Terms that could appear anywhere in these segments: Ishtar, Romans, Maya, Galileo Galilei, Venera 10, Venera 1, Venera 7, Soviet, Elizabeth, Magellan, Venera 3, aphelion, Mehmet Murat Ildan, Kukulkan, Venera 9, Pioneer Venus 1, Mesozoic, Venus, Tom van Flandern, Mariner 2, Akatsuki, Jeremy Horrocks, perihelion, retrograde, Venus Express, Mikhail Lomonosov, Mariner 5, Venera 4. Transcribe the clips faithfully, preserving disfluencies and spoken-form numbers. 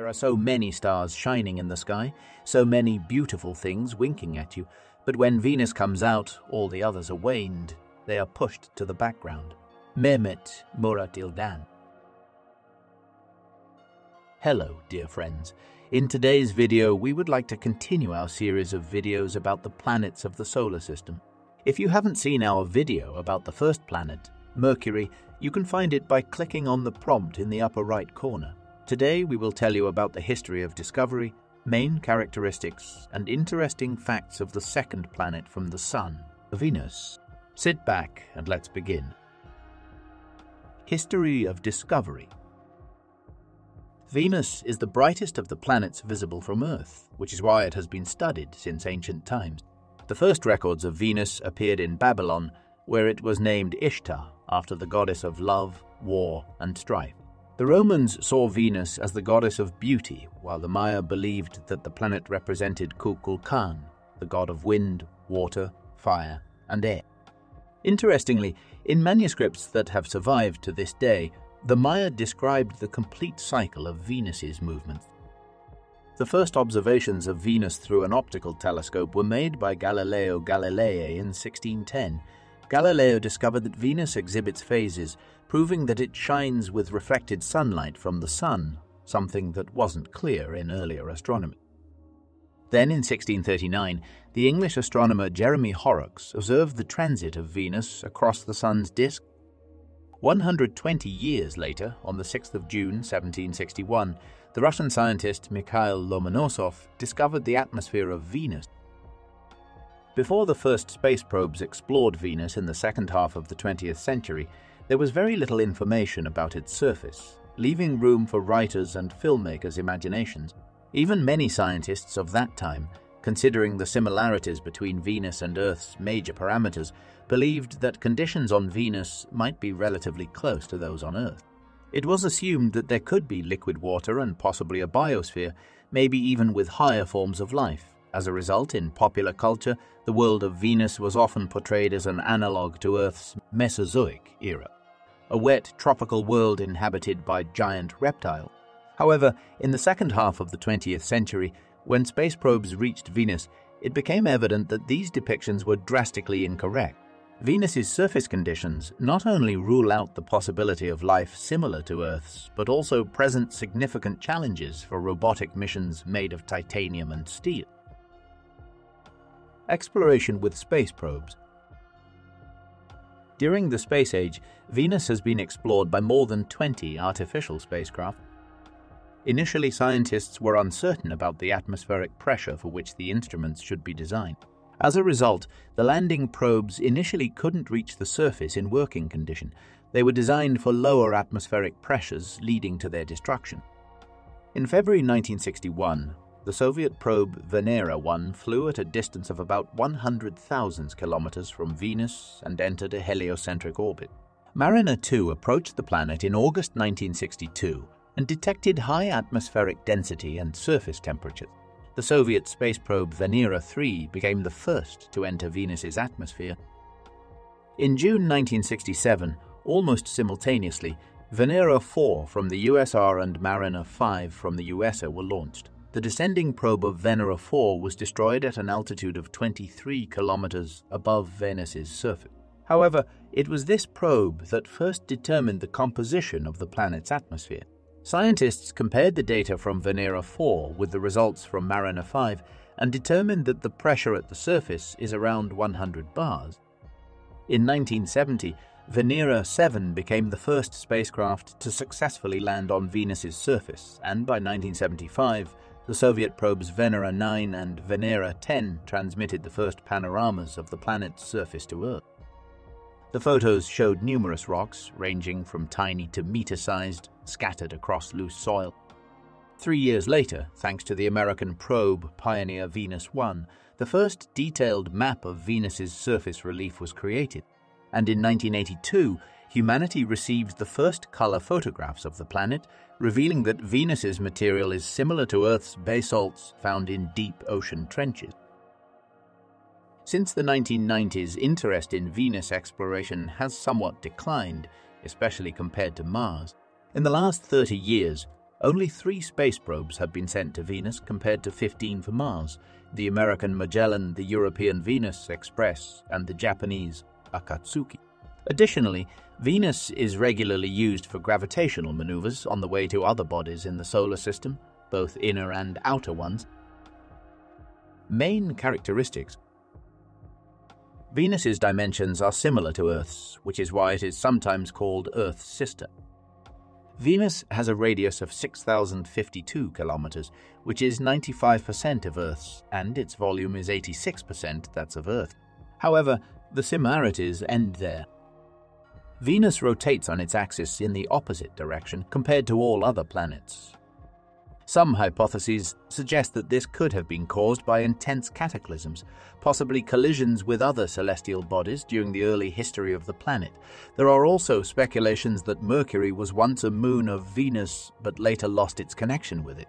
There are so many stars shining in the sky, so many beautiful things winking at you, but when Venus comes out, all the others are waned. They are pushed to the background. Mehmet Murat Ildan. Hello, dear friends. In today's video, we would like to continue our series of videos about the planets of the solar system. If you haven't seen our video about the first planet, Mercury, you can find it by clicking on the prompt in the upper right corner. Today, we will tell you about the history of discovery, main characteristics, and interesting facts of the second planet from the Sun, Venus. Sit back and let's begin. History of discovery. Venus is the brightest of the planets visible from Earth, which is why it has been studied since ancient times. The first records of Venus appeared in Babylon, where it was named Ishtar, after the goddess of love, war, and strife. The Romans saw Venus as the goddess of beauty, while the Maya believed that the planet represented Kukulkan, the god of wind, water, fire, and air. Interestingly, in manuscripts that have survived to this day, the Maya described the complete cycle of Venus's movements. The first observations of Venus through an optical telescope were made by Galileo Galilei in sixteen ten. Galileo discovered that Venus exhibits phases, proving that it shines with reflected sunlight from the Sun, something that wasn't clear in earlier astronomy. Then in sixteen thirty-nine, the English astronomer Jeremy Horrocks observed the transit of Venus across the Sun's disk. one hundred twenty years later, on the sixth of June seventeen sixty-one, the Russian scientist Mikhail Lomonosov discovered the atmosphere of Venus. Before the first space probes explored Venus in the second half of the twentieth century, there was very little information about its surface, leaving room for writers' and filmmakers' imaginations. Even many scientists of that time, considering the similarities between Venus and Earth's major parameters, believed that conditions on Venus might be relatively close to those on Earth. It was assumed that there could be liquid water and possibly a biosphere, maybe even with higher forms of life. As a result, in popular culture, the world of Venus was often portrayed as an analogue to Earth's Mesozoic era, a wet, tropical world inhabited by giant reptiles. However, in the second half of the twentieth century, when space probes reached Venus, it became evident that these depictions were drastically incorrect. Venus's surface conditions not only rule out the possibility of life similar to Earth's, but also present significant challenges for robotic missions made of titanium and steel. Exploration with space probes. During the space age, Venus has been explored by more than twenty artificial spacecraft. Initially, scientists were uncertain about the atmospheric pressure for which the instruments should be designed. As a result, the landing probes initially couldn't reach the surface in working condition. They were designed for lower atmospheric pressures, leading to their destruction. In February nineteen sixty-one, the Soviet probe Venera one flew at a distance of about one hundred thousand kilometers from Venus and entered a heliocentric orbit. Mariner two approached the planet in August nineteen sixty-two and detected high atmospheric density and surface temperatures. The Soviet space probe Venera three became the first to enter Venus's atmosphere. In June nineteen sixty-seven, almost simultaneously, Venera four from the U S S R and Mariner five from the U S S R were launched. The descending probe of Venera four was destroyed at an altitude of twenty-three kilometers above Venus's surface. However, it was this probe that first determined the composition of the planet's atmosphere. Scientists compared the data from Venera four with the results from Mariner five and determined that the pressure at the surface is around one hundred bars. In nineteen seventy, Venera seven became the first spacecraft to successfully land on Venus's surface, and by nineteen seventy-five, the Soviet probes Venera nine and Venera ten transmitted the first panoramas of the planet's surface to Earth. The photos showed numerous rocks, ranging from tiny to meter-sized, scattered across loose soil. Three years later, thanks to the American probe Pioneer Venus one, the first detailed map of Venus's surface relief was created, and in nineteen eighty-two, humanity received the first color photographs of the planet, revealing that Venus's material is similar to Earth's basalts found in deep ocean trenches. Since the nineteen nineties, interest in Venus exploration has somewhat declined, especially compared to Mars. In the last thirty years, Only three space probes have been sent to Venus compared to fifteen for Mars, the American Magellan, the European Venus Express, and the Japanese Akatsuki. Additionally, Venus is regularly used for gravitational maneuvers on the way to other bodies in the solar system, both inner and outer ones. Main characteristics. Venus's dimensions are similar to Earth's, which is why it is sometimes called Earth's sister. Venus has a radius of six thousand fifty-two kilometers, which is ninety-five percent of Earth's, and its volume is eighty-six percent that's of Earth. However, the similarities end there. Venus rotates on its axis in the opposite direction compared to all other planets. Some hypotheses suggest that this could have been caused by intense cataclysms, possibly collisions with other celestial bodies during the early history of the planet. There are also speculations that Mercury was once a moon of Venus but later lost its connection with it.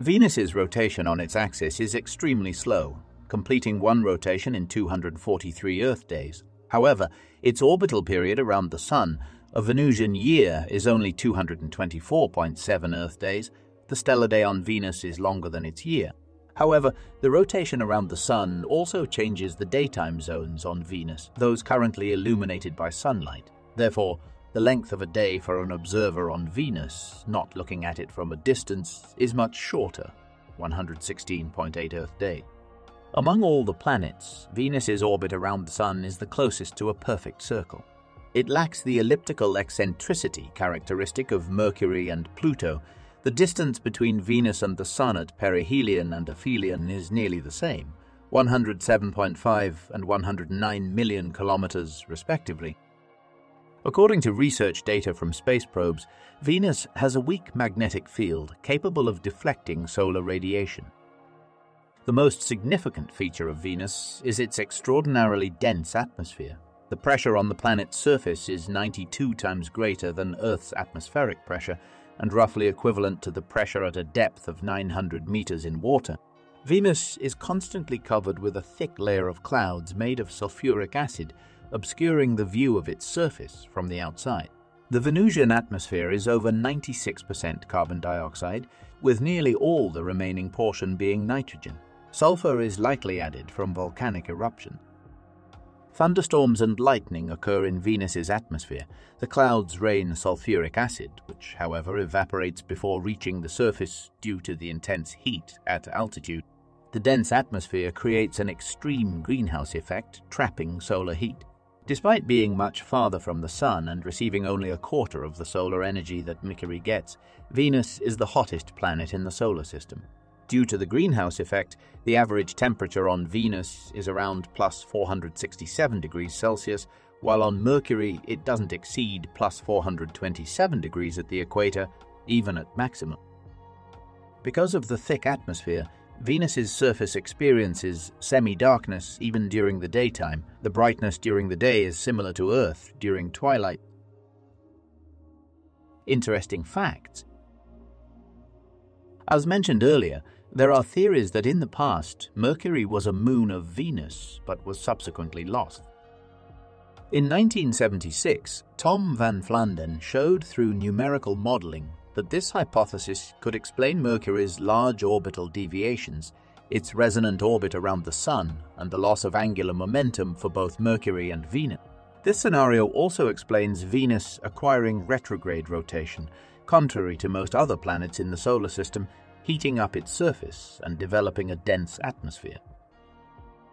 Venus's rotation on its axis is extremely slow, completing one rotation in two hundred forty-three Earth days. However, its orbital period around the Sun, a Venusian year, is only two hundred twenty-four point seven Earth days. The stellar day on Venus is longer than its year. However, the rotation around the Sun also changes the daytime zones on Venus, those currently illuminated by sunlight. Therefore, the length of a day for an observer on Venus, not looking at it from a distance, is much shorter, one hundred sixteen point eight Earth day. Among all the planets, Venus's orbit around the Sun is the closest to a perfect circle. It lacks the elliptical eccentricity characteristic of Mercury and Pluto. The distance between Venus and the Sun at perihelion and aphelion is nearly the same, one hundred seven point five and one hundred nine million kilometers, respectively. According to research data from space probes, Venus has a weak magnetic field capable of deflecting solar radiation. The most significant feature of Venus is its extraordinarily dense atmosphere. The pressure on the planet's surface is ninety-two times greater than Earth's atmospheric pressure, and roughly equivalent to the pressure at a depth of nine hundred meters in water. Venus is constantly covered with a thick layer of clouds made of sulfuric acid, obscuring the view of its surface from the outside. The Venusian atmosphere is over ninety-six percent carbon dioxide, with nearly all the remaining portion being nitrogen. Sulfur is likely added from volcanic eruption. Thunderstorms and lightning occur in Venus's atmosphere. The clouds rain sulfuric acid, which, however, evaporates before reaching the surface due to the intense heat at altitude. The dense atmosphere creates an extreme greenhouse effect, trapping solar heat. Despite being much farther from the Sun and receiving only a quarter of the solar energy that Mercury gets, Venus is the hottest planet in the solar system. Due to the greenhouse effect, the average temperature on Venus is around plus four hundred sixty-seven degrees Celsius, while on Mercury it doesn't exceed plus four hundred twenty-seven degrees at the equator, even at maximum. Because of the thick atmosphere, Venus's surface experiences semi-darkness even during the daytime. The brightness during the day is similar to Earth during twilight. Interesting facts. As mentioned earlier, there are theories that in the past, Mercury was a moon of Venus, but was subsequently lost. In nineteen seventy-six, Tom van Flandern showed through numerical modeling that this hypothesis could explain Mercury's large orbital deviations, its resonant orbit around the Sun, and the loss of angular momentum for both Mercury and Venus. This scenario also explains Venus acquiring retrograde rotation, contrary to most other planets in the solar system, heating up its surface and developing a dense atmosphere.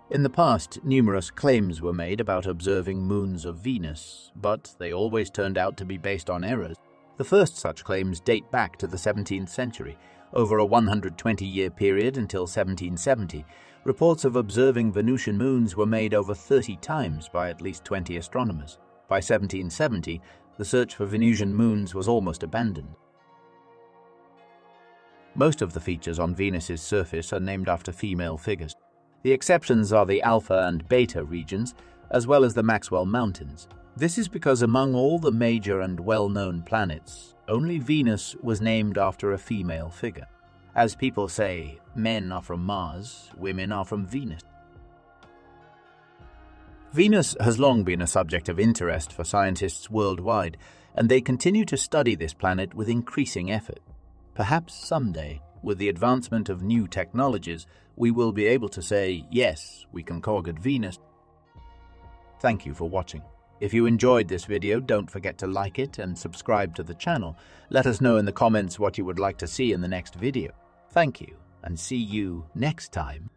In the past, numerous claims were made about observing moons of Venus, but they always turned out to be based on errors. The first such claims date back to the seventeenth century. Over a one hundred twenty-year period until seventeen seventy, reports of observing Venusian moons were made over thirty times by at least twenty astronomers. By seventeen seventy, the search for Venusian moons was almost abandoned. Most of the features on Venus's surface are named after female figures. The exceptions are the Alpha and Beta regions, as well as the Maxwell Mountains. This is because among all the major and well-known planets, only Venus was named after a female figure. As people say, men are from Mars, women are from Venus. Venus has long been a subject of interest for scientists worldwide, and they continue to study this planet with increasing effort. Perhaps someday, with the advancement of new technologies, we will be able to say, yes, we conquered Venus. Thank you for watching. If you enjoyed this video, don't forget to like it and subscribe to the channel. Let us know in the comments what you would like to see in the next video. Thank you, and see you next time.